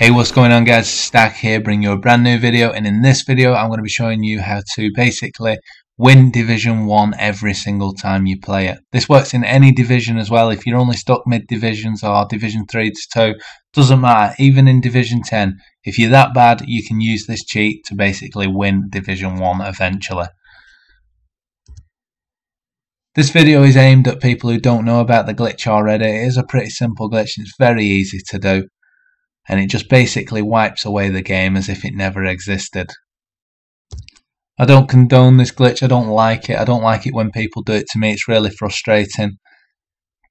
Hey, what's going on guys, Stark here, bringing you a brand new video, and in this video I'm going to be showing you how to basically win Division 1 every single time you play it. This works in any division as well. If you're only stuck mid-divisions or Division 3 to 2, doesn't matter, even in Division 10, if you're that bad you can use this cheat to basically win Division 1 eventually. This video is aimed at people who don't know about the glitch already. It is a pretty simple glitch and it's very easy to do. And it just basically wipes away the game as if it never existed. I don't condone this glitch, I don't like it. I don't like it when people do it to me, it's really frustrating.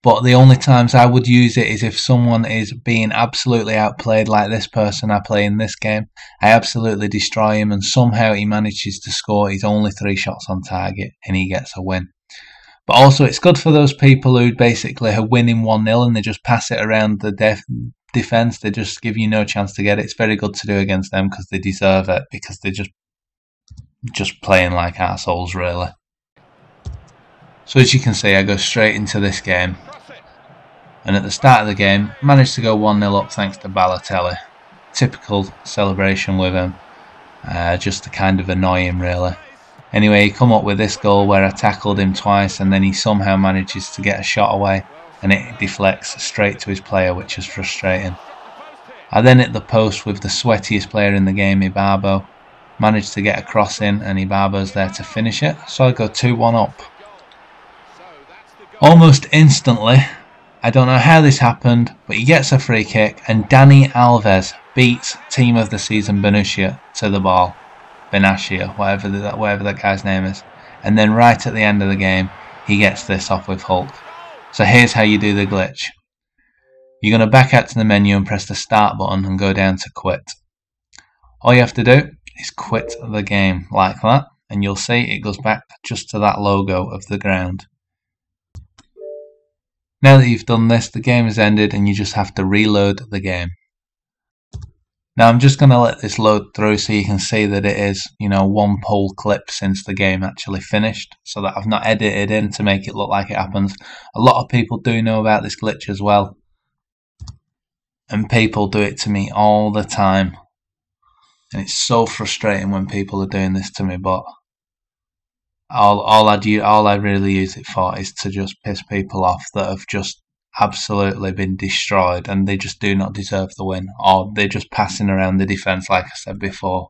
But the only times I would use it is if someone is being absolutely outplayed, like this person I play in this game. I absolutely destroy him and somehow he manages to score. He's only 3 shots on target and he gets a win. But also it's good for those people who basically are winning 1-0 and they just pass it around the defense, they just give you no chance to get it. It's very good to do against them because they deserve it, because they're just playing like arseholes really. So as you can see, I go straight into this game, and at the start of the game managed to go 1-0 up thanks to Balotelli. Typical celebration with him, just to kind of annoy him really. Anyway, he come up with this goal where I tackled him twice and then he somehow manages to get a shot away. And it deflects straight to his player, which is frustrating. I then hit the post with the sweatiest player in the game, Ibarbo. Managed to get a cross in and Ibarbo's there to finish it. So I go 2-1 up. Almost instantly, I don't know how this happened, but he gets a free kick and Dani Alves beats Team of the Season Vinicius to the ball. Vinicius, whatever that guy's name is. And then right at the end of the game, he gets this off with Hulk. So here's how you do the glitch. You're going to back out to the menu and press the start button and go down to quit. All you have to do is quit the game like that, and you'll see it goes back just to that logo of the ground. Now that you've done this, the game has ended and you just have to reload the game. Now I'm just going to let this load through so you can see that it is, you know, one whole clip since the game actually finished, so that I've not edited in to make it look like it happens. A lot of people do know about this glitch as well, and people do it to me all the time, and it's so frustrating when people are doing this to me, but all I really use it for is to just piss people off that have just absolutely been destroyed and they just do not deserve the win, or they're just passing around the defense like I said before.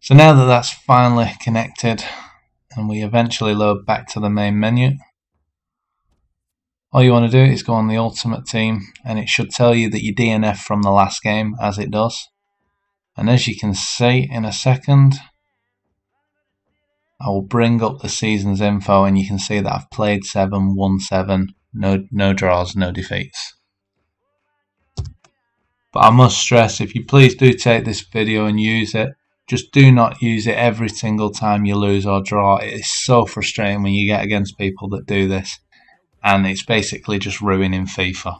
So now that that's finally connected and we eventually load back to the main menu, all you want to do is go on the ultimate team and it should tell you that you DNF from the last game, as it does. And as you can see in a second, I will bring up the season's info and you can see that I've played 7, won 7, no draws, no defeats. But I must stress, if you please do take this video and use it, just do not use it every single time you lose or draw. It is so frustrating when you get against people that do this, and it's basically just ruining FIFA.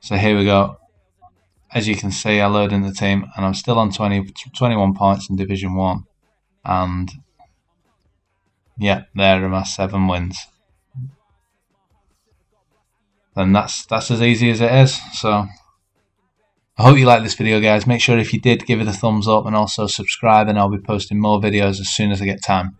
So here we go. As you can see, I load in the team and I'm still on 21 points in Division 1. And yeah, there are my 7 wins. And that's as easy as it is. So I hope you like this video guys. Make sure if you did, give it a thumbs up and also subscribe, and I'll be posting more videos as soon as I get time.